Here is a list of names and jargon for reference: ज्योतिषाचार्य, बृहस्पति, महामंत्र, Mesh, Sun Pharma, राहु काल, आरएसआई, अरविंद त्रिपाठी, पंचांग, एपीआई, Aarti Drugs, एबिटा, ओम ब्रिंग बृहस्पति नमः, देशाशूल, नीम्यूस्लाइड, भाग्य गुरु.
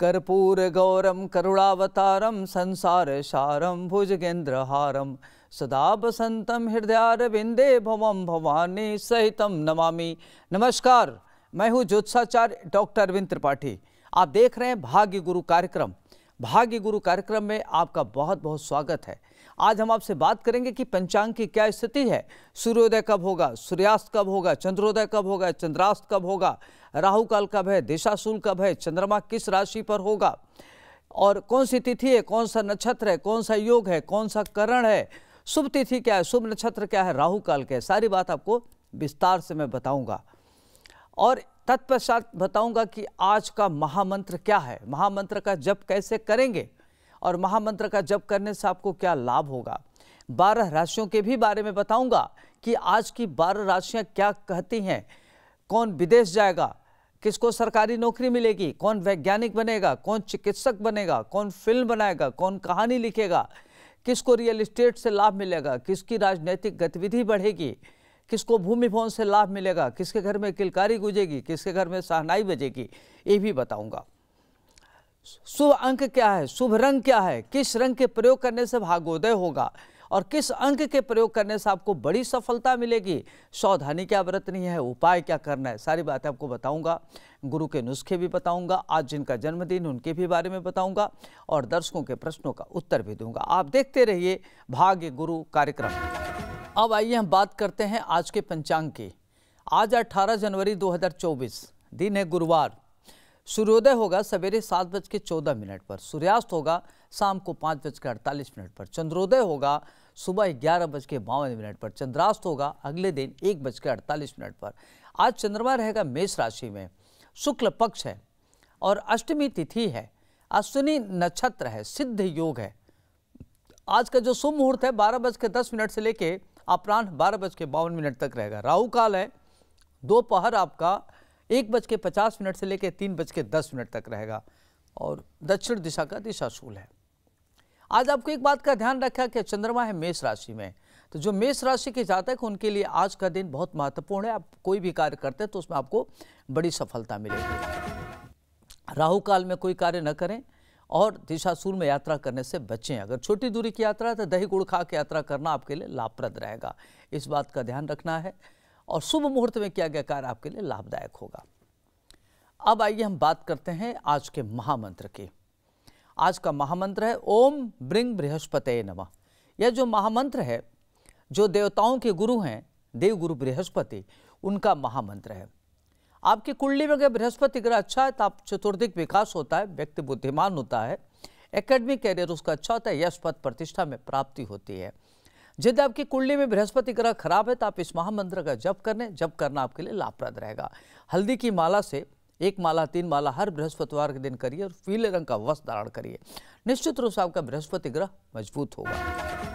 कर्पूर गौरम करुणावतारम संसार सारम भुजगेन्द्रहारम सदा बसंतम हृदयारविंदे भवम भवानी सहितम नमामि। नमस्कार, मैं हूँ ज्योतिषाचार्य डॉक्टर अरविंद त्रिपाठी। आप देख रहे हैं भाग्य गुरु कार्यक्रम। भाग्य गुरु कार्यक्रम में आपका बहुत बहुत स्वागत है। आज हम आपसे बात करेंगे कि पंचांग की क्या स्थिति है, सूर्योदय कब होगा, सूर्यास्त कब होगा, चंद्रोदय कब होगा, चंद्रास्त कब होगा, राहु काल कब है, देशाशूल कब है, चंद्रमा किस राशि पर होगा और कौन सी तिथि है, कौन सा नक्षत्र है, कौन सा योग है, कौन सा करण है, शुभ तिथि क्या है, शुभ नक्षत्र क्या है, राहु काल क्या है, सारी बात आपको विस्तार से मैं बताऊँगा और तत्पश्चात बताऊंगा कि आज का महामंत्र क्या है, महामंत्र का जप कैसे करेंगे और महामंत्र का जप करने से आपको क्या लाभ होगा। 12 राशियों के भी बारे में बताऊंगा कि आज की 12 राशियां क्या कहती हैं, कौन विदेश जाएगा, किसको सरकारी नौकरी मिलेगी, कौन वैज्ञानिक बनेगा, कौन चिकित्सक बनेगा, कौन फिल्म बनाएगा, कौन कहानी लिखेगा, किसको रियल इस्टेट से लाभ मिलेगा, किसकी राजनीतिक गतिविधि बढ़ेगी, किसको भूमि भवन से लाभ मिलेगा, किसके घर में किलकारी गुजेगी, किसके घर में सहनाई बजेगी, ये भी बताऊंगा। शुभ अंक क्या है, शुभ रंग क्या है, किस रंग के प्रयोग करने से भाग्योदय होगा और किस अंक के प्रयोग करने से आपको बड़ी सफलता मिलेगी, सावधानी क्या बरतनी है, उपाय क्या करना है, सारी बातें आपको बताऊंगा। गुरु के नुस्खे भी बताऊंगा, आज जिनका जन्मदिन उनके भी बारे में बताऊंगा और दर्शकों के प्रश्नों का उत्तर भी दूंगा। आप देखते रहिए भाग्य गुरु कार्यक्रम। अब आइए हम बात करते हैं आज के पंचांग की। आज 18 जनवरी 2024 दिन है गुरुवार। सूर्योदय होगा सवेरे 7:14 पर, सूर्यास्त होगा शाम को 5:48 पर, चंद्रोदय होगा सुबह 11:52 पर, चंद्रास्त होगा अगले दिन 1:48 पर। आज चंद्रमा रहेगा मेष राशि में, शुक्ल पक्ष है और अष्टमी तिथि है, अश्विनी नक्षत्र है, सिद्ध योग है। आज का जो शुभ मुहूर्त है 12:10 से लेके अपराह्न 12:52 तक रहेगा। राहु काल है दोपहर आपका 1:50 से लेकर 3:10 तक रहेगा और दक्षिण दिशा का दिशाशूल है। आज आपको एक बात का ध्यान रखा कि चंद्रमा है मेष राशि में, तो जो मेष राशि के जातक उनके लिए आज का दिन बहुत महत्वपूर्ण है। आप कोई भी कार्य करते हैं तो उसमें आपको बड़ी सफलता मिलेगी। राहु काल में कोई कार्य न करें और दिशाशूल में यात्रा करने से बचें। अगर छोटी दूरी की यात्रा है तो दही गुड़ खा के यात्रा करना आपके लिए लाभप्रद रहेगा, इस बात का ध्यान रखना है और शुभ मुहूर्त में किया गया कार्य आपके लिए लाभदायक होगा। अब आइए हम बात करते हैं आज के महामंत्र की। आज का महामंत्र है ओम ब्रिंग बृहस्पति नमः। यह जो महामंत्र है, जो देवताओं के गुरु हैं, देव गुरु बृहस्पति, उनका महामंत्र है। आपकी कुंडली में अगर बृहस्पति ग्रह अच्छा है तो आप चतुर्दिक विकास होता है, व्यक्ति बुद्धिमान होता है, एकेडमिक कैरियर उसका अच्छा होता है, यश पद प्रतिष्ठा में प्राप्ति होती है। यदि आपकी कुंडली में बृहस्पति ग्रह खराब है तो आप इस महामंत्र का जप करना आपके लिए लाभप्रद रहेगा। हल्दी की माला से 1 माला 3 माला हर बृहस्पतिवार के दिन करिए और पीले रंग का वस्त्र धारण करिए। निश्चित रूप से आपका बृहस्पति ग्रह मजबूत होगा।